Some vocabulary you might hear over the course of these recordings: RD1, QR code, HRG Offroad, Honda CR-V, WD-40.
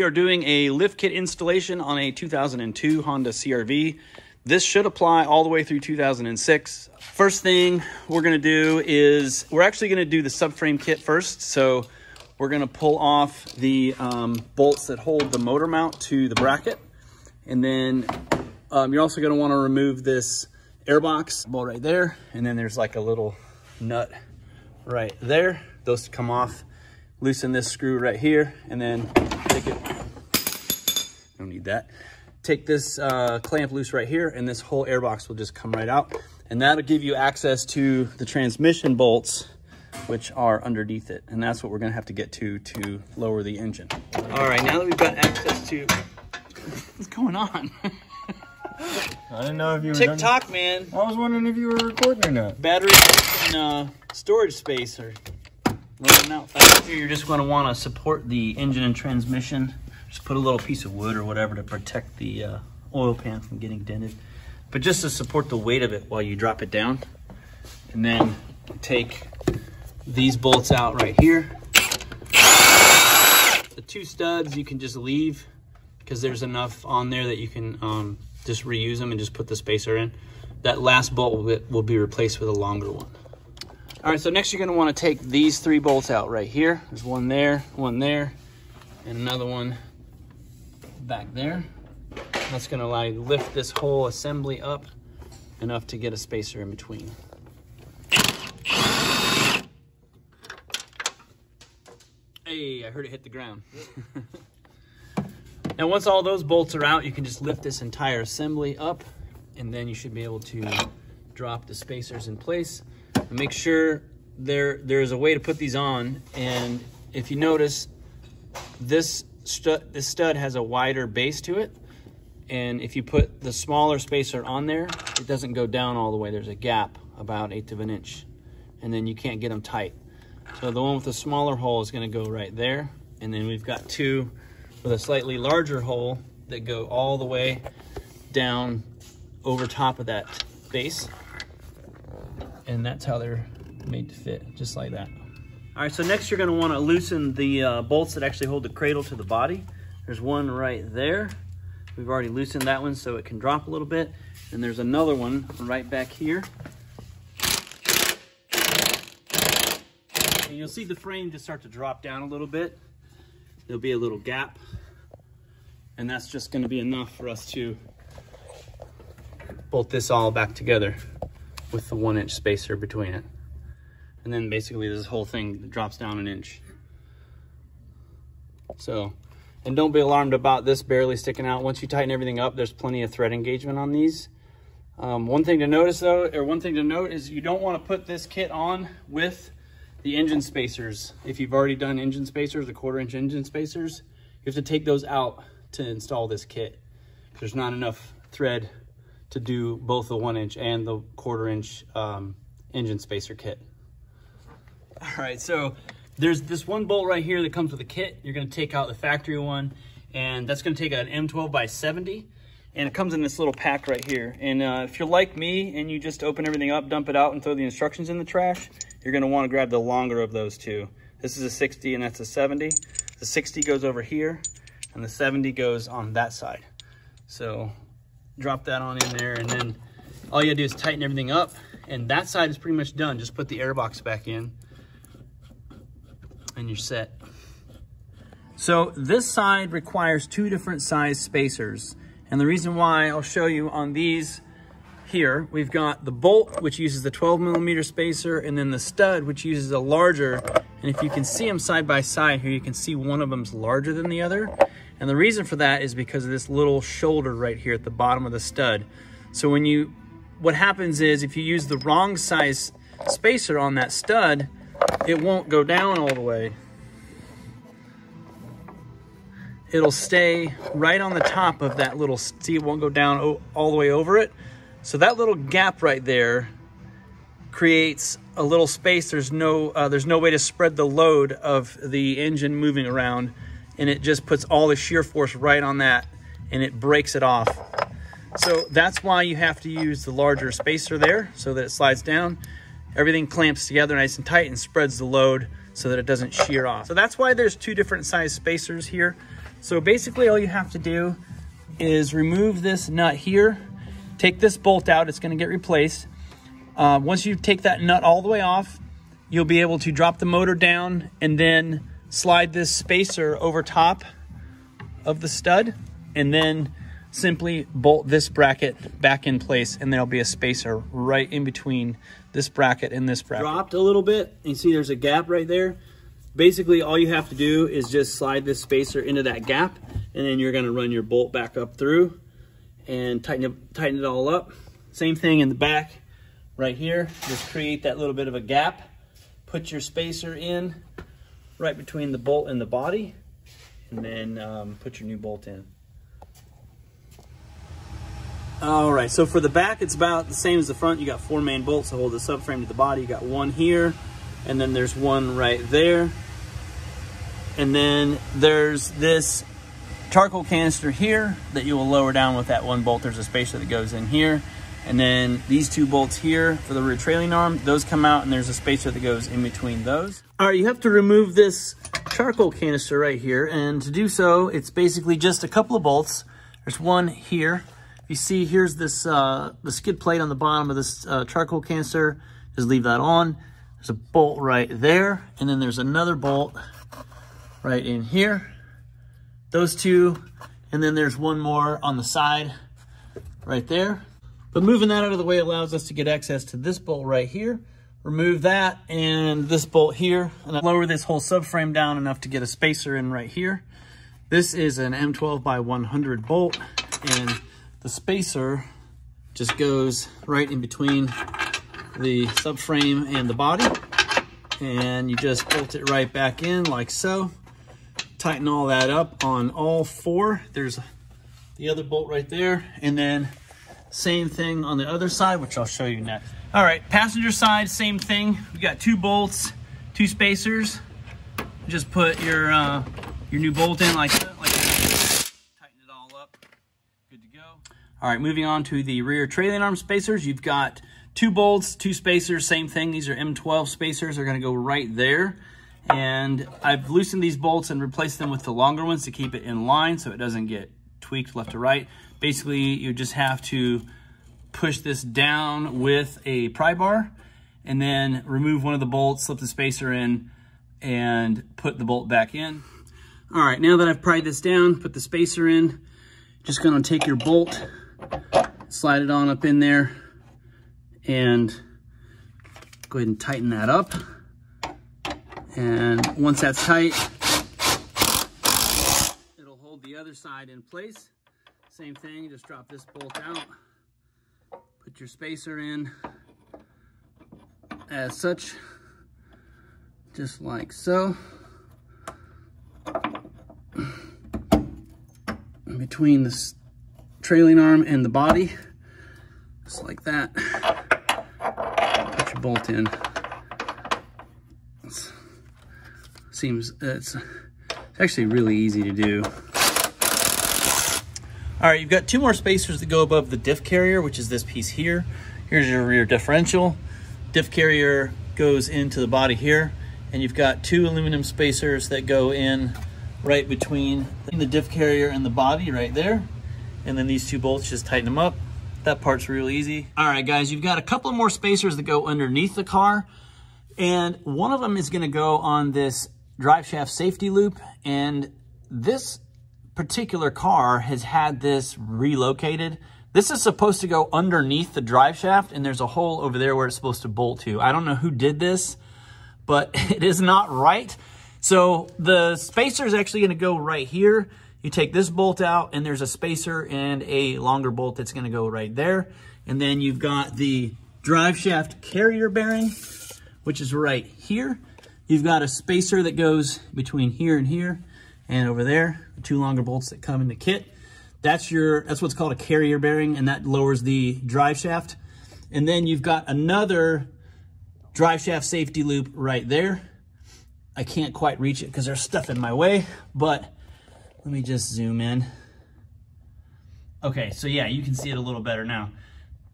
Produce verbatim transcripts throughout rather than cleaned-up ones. we are doing a lift kit installation on a two thousand two Honda C R V. This should apply all the way through two thousand six. First thing we're going to do is we're actually going to do the subframe kit first. So we're going to pull off the um, bolts that hold the motor mount to the bracket. And then um, you're also going to want to remove this airbox bolt right there. And then there's like a little nut right there. Those come off. Loosen this screw right here, and then take it, don't need that. Take this uh, clamp loose right here, and this whole airbox will just come right out. And that'll give you access to the transmission bolts, which are underneath it. And that's what we're gonna have to get to to lower the engine. All right, now that we've got access to, what's going on? I didn't know if you were TikTok, done... man. I was wondering if you were recording or not. Battery and uh, storage space are running out fast. You're just gonna wanna support the engine and transmission. Just put a little piece of wood or whatever to protect the uh, oil pan from getting dented. But just to support the weight of it while you drop it down. And then take these bolts out right here. The two studs you can just leave because there's enough on there that you can um, just reuse them and just put the spacer in. That last bolt will be replaced with a longer one. All right, so next you're gonna wanna take these three bolts out right here. There's one there, one there, and another one back there. That's gonna allow you to lift this whole assembly up enough to get a spacer in between. Hey, I heard it hit the ground. Now once all those bolts are out, you can just lift this entire assembly up, and then you should be able to drop the spacers in place. Make sure there there's a way to put these on, and if you notice, this stud, this stud has a wider base to it, and if you put the smaller spacer on there, it doesn't go down all the way. There's a gap about eighth of an inch, and then you can't get them tight. So the one with the smaller hole is going to go right there, and then we've got two with a slightly larger hole that go all the way down over top of that base. And that's how they're made to fit, just like that. All right, so next you're gonna wanna loosen the uh, bolts that actually hold the cradle to the body. There's one right there. We've already loosened that one so it can drop a little bit. And there's another one right back here. And you'll see the frame just start to drop down a little bit. There'll be a little gap. And that's just gonna be enough for us to bolt this all back together with the one inch spacer between it. And then basically this whole thing drops down an inch. So, and don't be alarmed about this barely sticking out. Once you tighten everything up, there's plenty of thread engagement on these. Um, one thing to notice though, or one thing to note is you don't wanna put this kit on with the engine spacers. If you've already done engine spacers, the quarter inch engine spacers, you have to take those out to install this kit. There's not enough thread to do both the one inch and the quarter inch um, engine spacer kit. All right, so there's this one bolt right here that comes with the kit. You're gonna take out the factory one, and that's gonna take an M twelve by seventy, and it comes in this little pack right here. And uh, if you're like me and you just open everything up, dump it out and throw the instructions in the trash, you're gonna wanna grab the longer of those two. This is a sixty and that's a seventy. The sixty goes over here and the seventy goes on that side. So, drop that on in there, and then all you gotta do is tighten everything up, and that side is pretty much done. Just put the airbox back in and you're set. So this side requires two different size spacers, and the reason why, I'll show you on these here, we've got the bolt which uses the twelve millimeter spacer, and then the stud which uses a larger, and if you can see them side by side here, you can see one of them's larger than the other. And the reason for that is because of this little shoulder right here at the bottom of the stud. So when you, what happens is if you use the wrong size spacer on that stud, it won't go down all the way. It'll stay right on the top of that little, see, it won't go down all the way over it. So that little gap right there creates a little space. There's no, uh, there's no way to spread the load of the engine moving around, and it just puts all the shear force right on that and it breaks it off. So that's why you have to use the larger spacer there so that it slides down. Everything clamps together nice and tight and spreads the load so that it doesn't shear off. So that's why there's two different size spacers here. So basically all you have to do is remove this nut here, take this bolt out, it's gonna get replaced. Uh, once you take that nut all the way off, you'll be able to drop the motor down and then slide this spacer over top of the stud and then simply bolt this bracket back in place, and there'll be a spacer right in between this bracket and this bracket. Dropped a little bit, and you see there's a gap right there. Basically, all you have to do is just slide this spacer into that gap, and then you're gonna run your bolt back up through and tighten it, tighten it all up. Same thing in the back right here. Just create that little bit of a gap. Put your spacer in right between the bolt and the body, and then um, put your new bolt in. All right, so for the back, it's about the same as the front. You got four main bolts to hold the subframe to the body. You got one here, and then there's one right there. And then there's this charcoal canister here that you will lower down with that one bolt. There's a spacer that goes in here. And then these two bolts here for the rear trailing arm, those come out, and there's a spacer that goes in between those. All right, you have to remove this charcoal canister right here. And to do so, it's basically just a couple of bolts. There's one here. You see, here's this uh, the skid plate on the bottom of this uh, charcoal canister. Just leave that on. There's a bolt right there, and then there's another bolt right in here. Those two, and then there's one more on the side right there. But moving that out of the way allows us to get access to this bolt right here. Remove that and this bolt here, and I lower this whole subframe down enough to get a spacer in right here. This is an M twelve by one hundred bolt, and the spacer just goes right in between the subframe and the body, and you just bolt it right back in like so. Tighten all that up on all four. There's the other bolt right there, and then same thing on the other side, which I'll show you next. All right, passenger side, same thing. We got two bolts, two spacers. Just put your uh, your new bolt in like that. All right, moving on to the rear trailing arm spacers. You've got two bolts, two spacers, same thing. These are M twelve spacers. They're gonna go right there. And I've loosened these bolts and replaced them with the longer ones to keep it in line so it doesn't get tweaked left to right. Basically, you just have to push this down with a pry bar and then remove one of the bolts, slip the spacer in, and put the bolt back in. All right, now that I've pried this down, put the spacer in, just gonna take your bolt, slide it on up in there, and go ahead and tighten that up. And once that's tight, it'll hold the other side in place. Same thing, just drop this bolt out, put your spacer in as such, just like so. In between this trailing arm and the body, just like that. Put your bolt in. It's, seems it's, it's actually really easy to do. All right, you've got two more spacers that go above the diff carrier, which is this piece here. Here's your rear differential. Diff carrier goes into the body here, and you've got two aluminum spacers that go in right between the diff carrier and the body right there. And then these two bolts, just tighten them up. That part's real easy. All right, guys, you've got a couple more spacers that go underneath the car. And one of them is gonna go on this drive shaft safety loop. And this particular car has had this relocated. This is supposed to go underneath the drive shaft, and there's a hole over there where it's supposed to bolt to. I don't know who did this, but it is not right. So the spacer is actually gonna go right here. You take this bolt out, and there's a spacer and a longer bolt that's gonna go right there. And then you've got the drive shaft carrier bearing, which is right here. You've got a spacer that goes between here and here and over there, two longer bolts that come in the kit. That's your, that's what's called a carrier bearing, and that lowers the drive shaft. And then you've got another drive shaft safety loop right there. I can't quite reach it because there's stuff in my way, but let me just zoom in. Okay, so yeah, you can see it a little better now.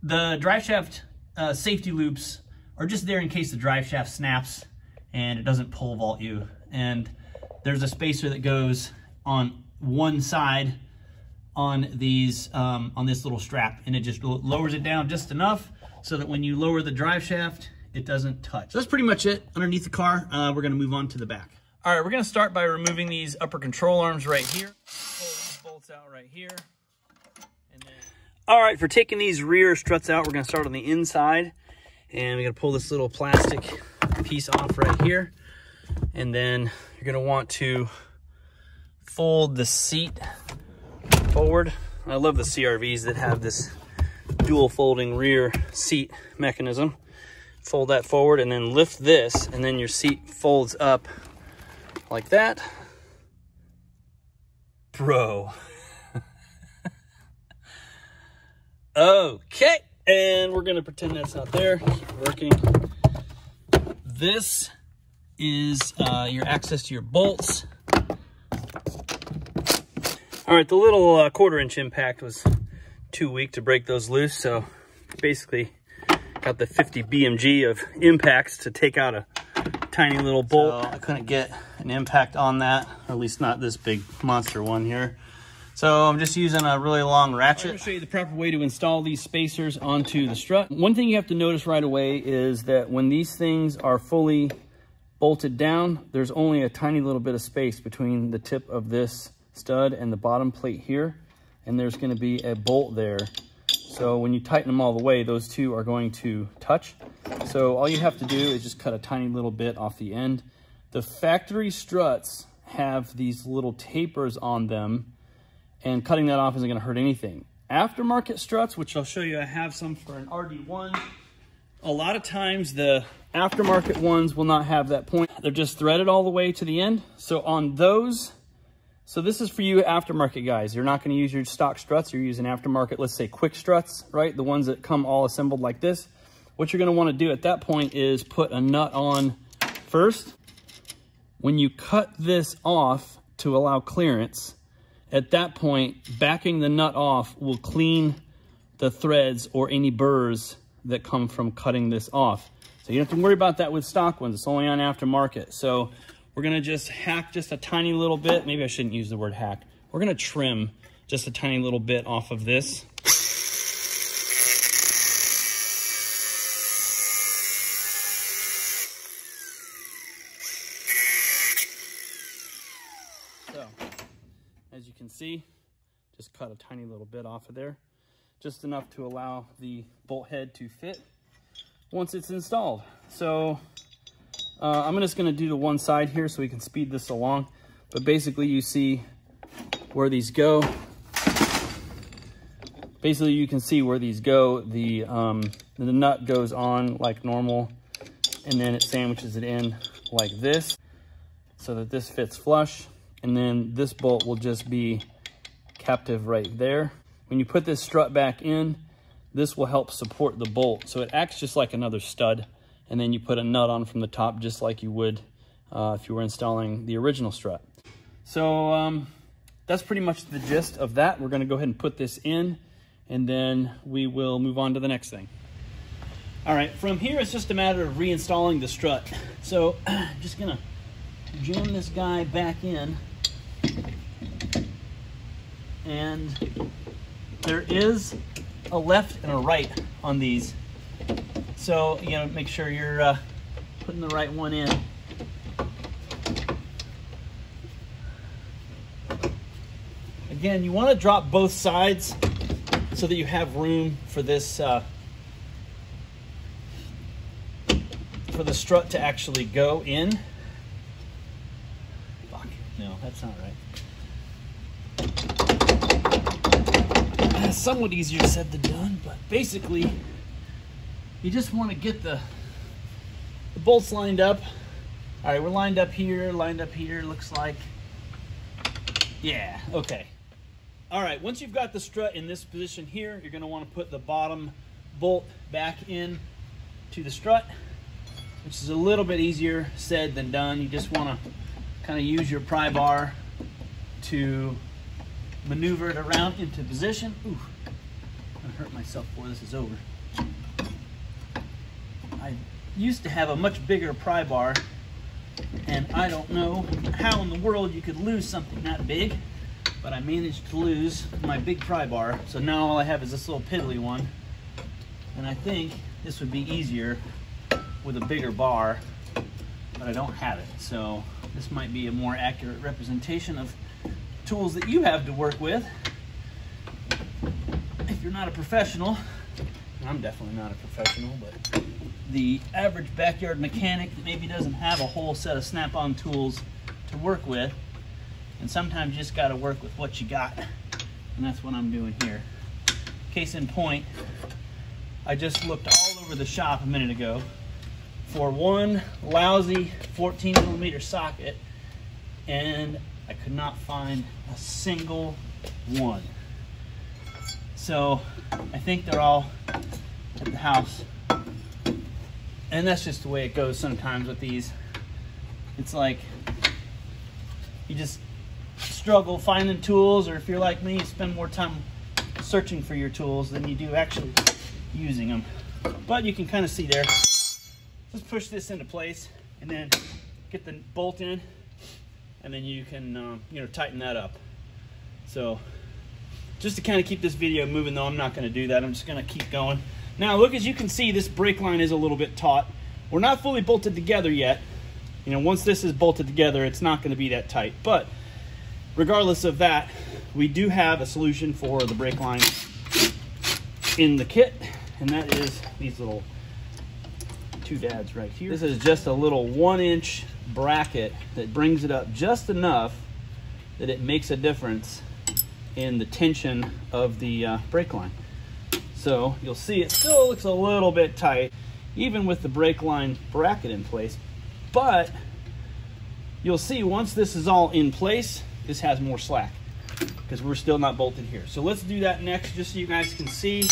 The drive shaft uh, safety loops are just there in case the drive shaft snaps and it doesn't pole vault you. And there's a spacer that goes on one side on these um, on this little strap, and it just lowers it down just enough so that when you lower the drive shaft, it doesn't touch. So that's pretty much it underneath the car. Uh, we're gonna move on to the back. All right, we're gonna start by removing these upper control arms right here. Pull these bolts out right here. And then... All right, for taking these rear struts out, we're gonna start on the inside, and we're gonna pull this little plastic piece off right here. And then you're gonna want to fold the seat forward. I love the C R Vs that have this dual folding rear seat mechanism. Fold that forward and then lift this, and then your seat folds up like that. Bro. Okay, and we're gonna pretend that's not there. Keep working. This is uh, your access to your bolts. All right, the little uh, quarter inch impact was too weak to break those loose, so basically got the fifty B M G of impacts to take out a tiny little bolt. So I couldn't get an impact on that, or at least not this big monster one here. So I'm just using a really long ratchet. I'm gonna show you the proper way to install these spacers onto the strut. One thing you have to notice right away is that when these things are fully bolted down, there's only a tiny little bit of space between the tip of this stud and the bottom plate here, and there's going to be a bolt there. So when you tighten them all the way, those two are going to touch. So all you have to do is just cut a tiny little bit off the end. The factory struts have these little tapers on them, and cutting that off isn't going to hurt anything. Aftermarket struts, which I'll show you, I have some for an R D one. A lot of times the aftermarket ones will not have that point. They're just threaded all the way to the end. So on those, so this is for you aftermarket guys. You're not gonna use your stock struts, you're using aftermarket, let's say quick struts, right? The ones that come all assembled like this. What you're gonna wanna do at that point is put a nut on first. When you cut this off to allow clearance, at that point, backing the nut off will clean the threads or any burrs that come from cutting this off. So you don't have to worry about that with stock ones, it's only on aftermarket. So we're gonna just hack just a tiny little bit. Maybe I shouldn't use the word hack. We're gonna trim just a tiny little bit off of this. So, as you can see, just cut a tiny little bit off of there. Just enough to allow the bolt head to fit once it's installed. So uh, I'm just gonna do the one side here so we can speed this along. But basically you see where these go. Basically you can see where these go. The, um, the nut goes on like normal, and then it sandwiches it in like this so that this fits flush. And then this bolt will just be captive right there. When you put this strut back in, this will help support the bolt. So it acts just like another stud, and then you put a nut on from the top just like you would uh, if you were installing the original strut. So um, that's pretty much the gist of that. We're gonna go ahead and put this in, and then we will move on to the next thing. All right, from here it's just a matter of reinstalling the strut. So I'm just gonna jam this guy back in, and there is a left and a right on these. So, you know, make sure you're uh, putting the right one in. Again, you want to drop both sides so that you have room for this, uh, for the strut to actually go in. Fuck, no, that's not right. Somewhat easier said than done, but basically you just want to get the, the bolts lined up. All right, we're lined up here, lined up here, looks like. Yeah, okay. All right, once you've got the strut in this position here, you're going to want to put the bottom bolt back in to the strut, which is a little bit easier said than done. You just want to kind of use your pry bar to maneuver it around into position. Ooh, I'm gonna hurt myself before this is over. I used to have a much bigger pry bar, and I don't know how in the world you could lose something that big, but I managed to lose my big pry bar, so now all I have is this little piddly one. And I think this would be easier with a bigger bar, but I don't have it. So this might be a more accurate representation of tools that you have to work with. If you're not a professional, I'm definitely not a professional, but the average backyard mechanic that maybe doesn't have a whole set of snap-on tools to work with, and sometimes you just got to work with what you got, and that's what I'm doing here. Case in point, I just looked all over the shop a minute ago for one lousy fourteen millimeter socket, and I could not find a single one. So I think they're all at the house. And that's just the way it goes sometimes with these. It's like you just struggle finding tools, or if you're like me, you spend more time searching for your tools than you do actually using them. But you can kind of see there. Let's push this into place and then get the bolt in, and then you can um, you know, tighten that up. So just to kind of keep this video moving, though, I'm not going to do that. I'm just going to keep going. Now, look, as you can see, this brake line is a little bit taut. We're not fully bolted together yet. You know, once this is bolted together, it's not going to be that tight. But regardless of that, we do have a solution for the brake line in the kit, and that is these little two dads right here. This is just a little one-inch bracket that brings it up just enough that it makes a difference in the tension of the uh, brake line. So you'll see it still looks a little bit tight, even with the brake line bracket in place. But you'll see once this is all in place, this has more slack because we're still not bolted here. So let's do that next, just so you guys can see.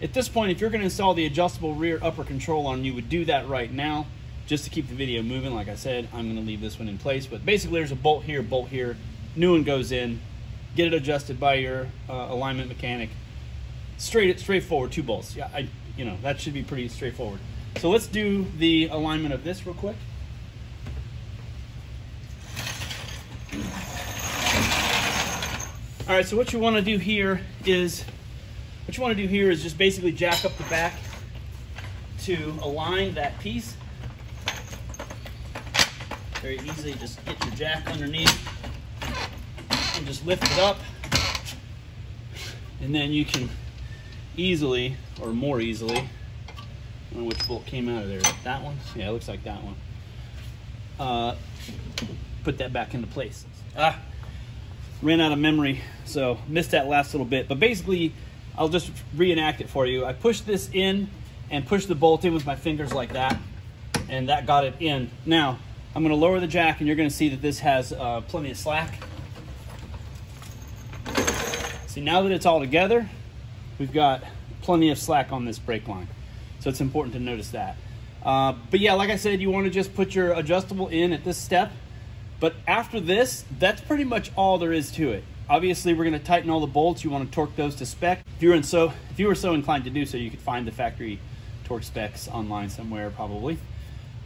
At this point, if you're gonna install the adjustable rear upper control arm, you would do that right now, just to keep the video moving. Like I said, I'm gonna leave this one in place, but basically there's a bolt here, bolt here, new one goes in, get it adjusted by your uh, alignment mechanic. Straight, straightforward, two bolts. Yeah, I, you know, that should be pretty straightforward. So let's do the alignment of this real quick. All right, so what you want to do here is, what you want to do here is just basically jack up the back to align that piece. Very easily, just get your jack underneath and just lift it up, and then you can easily, or more easily, I don't know which bolt came out of there. That one? Yeah, it looks like that one. Uh, put that back into place. Ah, ran out of memory, so missed that last little bit. But basically, I'll just reenact it for you. I pushed this in and pushed the bolt in with my fingers like that, and that got it in. Now, I'm gonna lower the jack, and you're gonna see that this has uh, plenty of slack. See, now that it's all together, we've got plenty of slack on this brake line. So it's important to notice that. Uh, but yeah, like I said, you want to just put your adjustable in at this step. But after this, that's pretty much all there is to it. Obviously, we're going to tighten all the bolts. You want to torque those to spec. If you were, in so, if you were so inclined to do so, you could find the factory torque specs online somewhere, probably.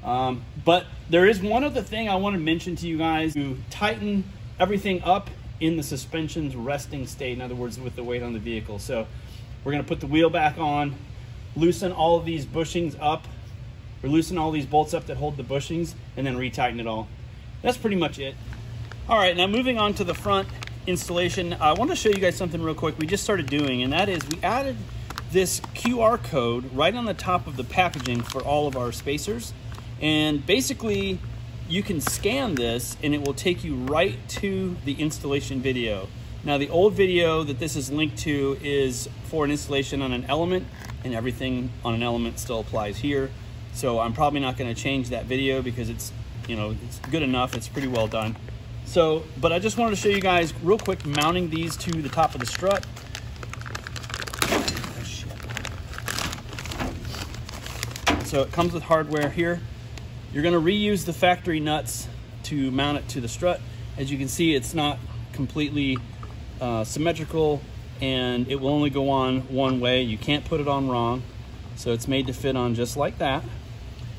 Um, but there is one other thing I want to mention to you guys. To tighten everything up in the suspension's resting state, in other words, with the weight on the vehicle. So we're gonna put the wheel back on, loosen all of these bushings up, or loosen all these bolts up that hold the bushings, and then retighten it all. That's pretty much it. All right, now moving on to the front installation, I want to show you guys something real quick we just started doing, and that is we added this Q R code right on the top of the packaging for all of our spacers. And basically, you can scan this and it will take you right to the installation video. Now, the old video that this is linked to is for an installation on an element, and everything on an element still applies here. So I'm probably not going to change that video because it's, you know, it's good enough. It's pretty well done. So, but I just wanted to show you guys real quick mounting these to the top of the strut. Oh, shit. So it comes with hardware here. You're gonna reuse the factory nuts to mount it to the strut. As you can see, it's not completely uh, symmetrical, and it will only go on one way. You can't put it on wrong. So it's made to fit on just like that.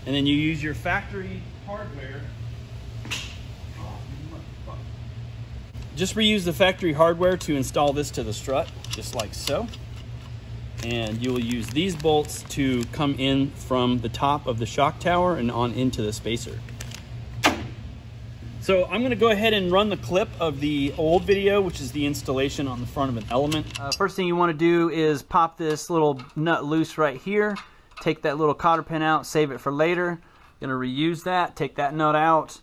And then you use your factory hardware. Just reuse the factory hardware to install this to the strut, just like so. And you will use these bolts to come in from the top of the shock tower and on into the spacer. So I'm gonna go ahead and run the clip of the old video, which is the installation on the front of an element. Uh, first thing you wanna do is pop this little nut loose right here, take that little cotter pin out, save it for later. Gonna reuse that, take that nut out,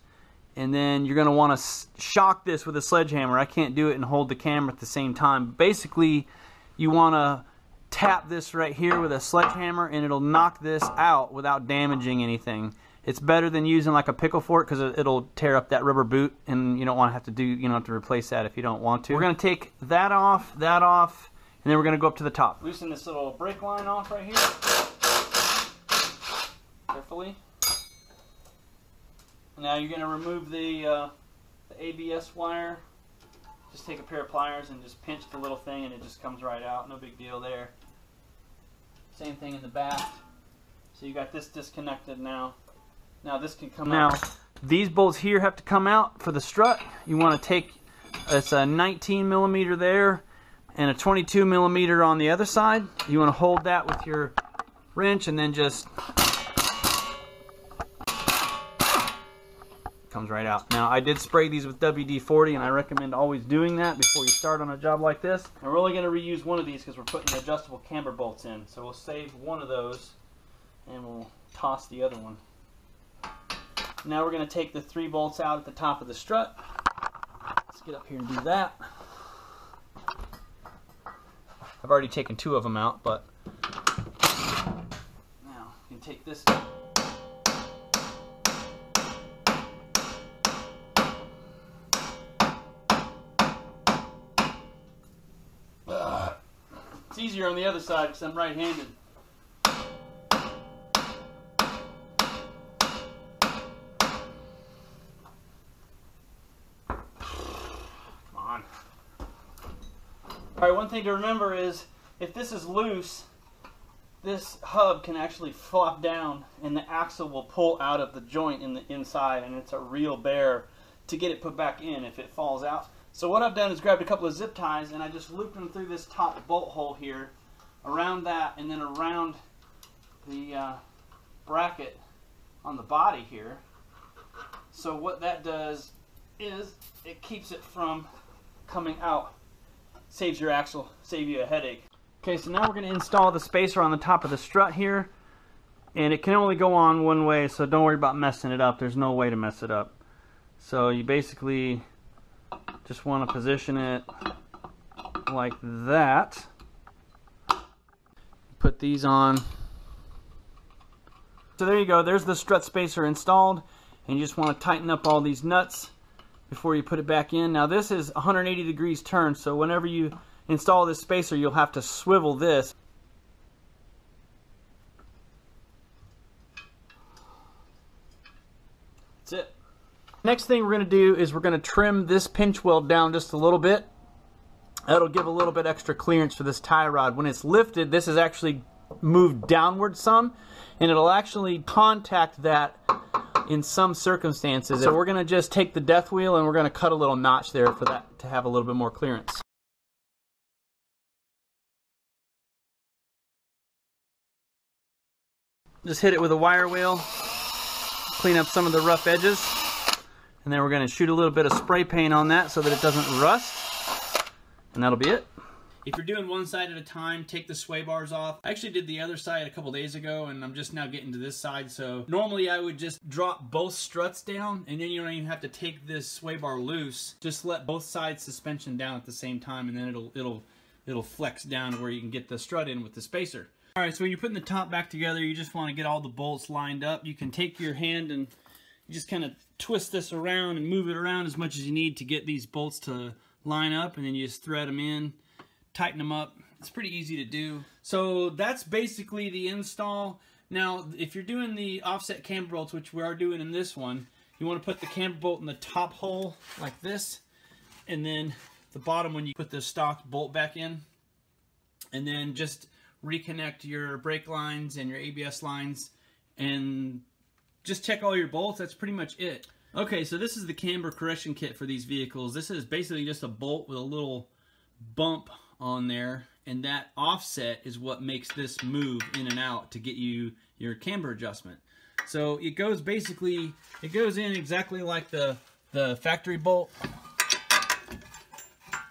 and then you're gonna wanna shock this with a sledgehammer. I can't do it and hold the camera at the same time. Basically, you wanna tap this right here with a sledgehammer and it'll knock this out without damaging anything. It's better than using like a pickle fork because it'll tear up that rubber boot, and you don't want to have to do, you don't have to replace that if you don't want to. We're gonna take that off, that off, and then we're gonna go up to the top. Loosen this little brake line off right here, carefully. Now you're gonna remove the, uh, the A B S wire. Just take a pair of pliers and just pinch the little thing and it just comes right out, no big deal there. Same thing in the back. So you got this disconnected now. Now this can come out. Now these bolts here have to come out for the strut. You want to take, it's a nineteen millimeter there and a twenty-two millimeter on the other side. You want to hold that with your wrench and then just comes right out. Now I did spray these with W D forty, and I recommend always doing that before you start on a job like this. And we're only going to reuse one of these because we're putting the adjustable camber bolts in. So we'll save one of those and we'll toss the other one. Now we're going to take the three bolts out at the top of the strut. Let's get up here and do that. I've already taken two of them out, but now you can take this. It's easier on the other side because I'm right-handed. Come on. Alright, one thing to remember is if this is loose, this hub can actually flop down and the axle will pull out of the joint in the inside, and it's a real bear to get it put back in if it falls out. So what I've done is grabbed a couple of zip ties and I just looped them through this top bolt hole here, around that, and then around the uh, bracket on the body here. So what that does is it keeps it from coming out, saves your axle, save you a headache. Okay, so now we're going to install the spacer on the top of the strut here, and it can only go on one way, so don't worry about messing it up. There's no way to mess it up. So you basically just want to position it like that. Put these on. So there you go. There's the strut spacer installed, and you just want to tighten up all these nuts before you put it back in. Now this is one hundred eighty degrees turned, so whenever you install this spacer, you'll have to swivel this. That's it. Next thing we're going to do is we're going to trim this pinch weld down just a little bit. That'll give a little bit extra clearance for this tie rod. When it's lifted, this is actually moved downward some, and it'll actually contact that in some circumstances. So we're going to just take the death wheel and we're going to cut a little notch there for that to have a little bit more clearance. Just hit it with a wire wheel, clean up some of the rough edges. And then we're going to shoot a little bit of spray paint on that so that it doesn't rust. And that'll be it. If you're doing one side at a time, take the sway bars off. I actually did the other side a couple days ago, and I'm just now getting to this side. So normally I would just drop both struts down, and then you don't even have to take this sway bar loose. Just let both sides suspension down at the same time, and then it'll, it'll, it'll flex down where you can get the strut in with the spacer. All right, so when you're putting the top back together, you just want to get all the bolts lined up. You can take your hand and you just kind of twist this around and move it around as much as you need to get these bolts to line up, and then you just thread them in, tighten them up. It's pretty easy to do. So that's basically the install. Now, if you're doing the offset camber bolts, which we are doing in this one, you want to put the camber bolt in the top hole like this, and then the bottom one you put the stock bolt back in, and then just reconnect your brake lines and your A B S lines, and just check all your bolts. That's pretty much it. Okay, so this is the camber correction kit for these vehicles. This is basically just a bolt with a little bump on there, and that offset is what makes this move in and out to get you your camber adjustment. So it goes basically, it goes in exactly like the, the factory bolt.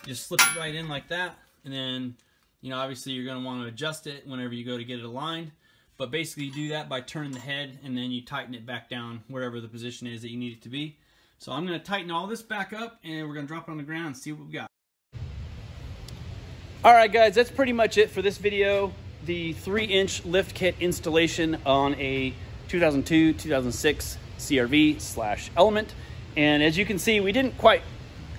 Just slip it right in like that, and then, you know, obviously you're going to want to adjust it whenever you go to get it aligned. But basically you do that by turning the head, and then you tighten it back down wherever the position is that you need it to be. So I'm going to tighten all this back up, and we're going to drop it on the ground and see what we got. All right, guys, that's pretty much it for this video. The three inch lift kit installation on a two thousand two, two thousand six C R V slash Element. And as you can see, we didn't quite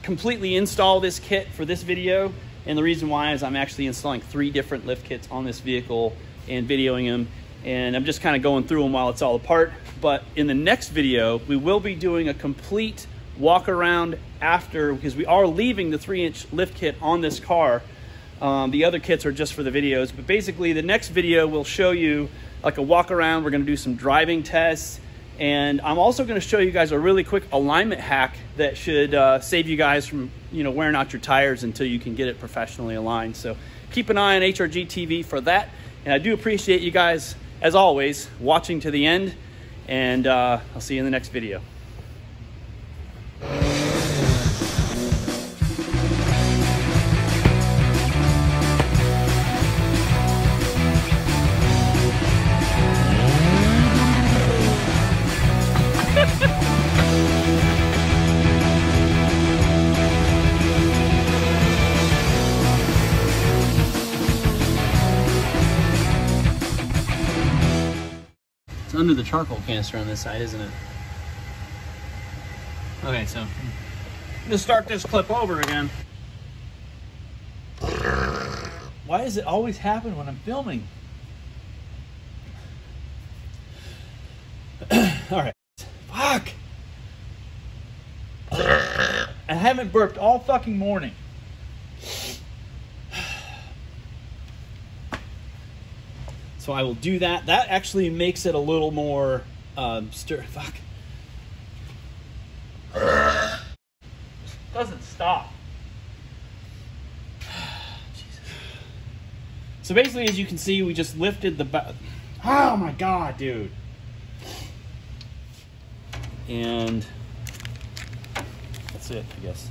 completely install this kit for this video. And the reason why is I'm actually installing three different lift kits on this vehicle and videoing them. And I'm just kind of going through them while it's all apart. But in the next video, we will be doing a complete walk around after, because we are leaving the three inch lift kit on this car. Um, the other kits are just for the videos. But basically the next video will show you like a walk around. We're gonna do some driving tests. And I'm also gonna show you guys a really quick alignment hack that should uh, save you guys from, you know, wearing out your tires until you can get it professionally aligned. So keep an eye on H R G T V for that. And I do appreciate you guys, as always, watching to the end, and uh, I'll see you in the next video. Under the charcoal canister on this side, isn't it? Okay, so just start this clip over again. Why does it always happen when I'm filming? Alright. Fuck! I haven't burped all fucking morning. So I will do that. That actually makes it a little more um, stir. Fuck. Doesn't stop. Jesus. So basically, as you can see, we just lifted the. Oh my god, dude. And that's it, I guess.